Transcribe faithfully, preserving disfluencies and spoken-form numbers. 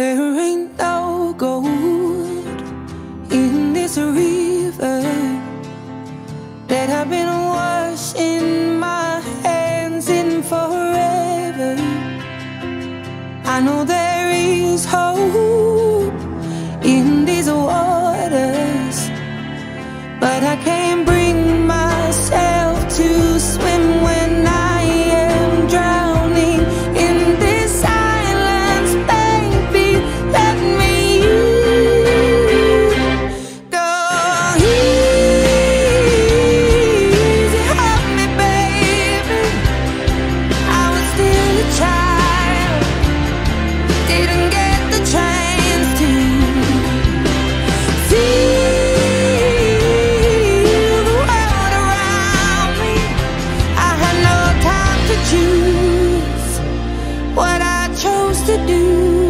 There ain't no gold in this river that I've been washing my hands in forever. I know there is hope in these waters, but I can't bring myself to swim when I choose what I chose to do.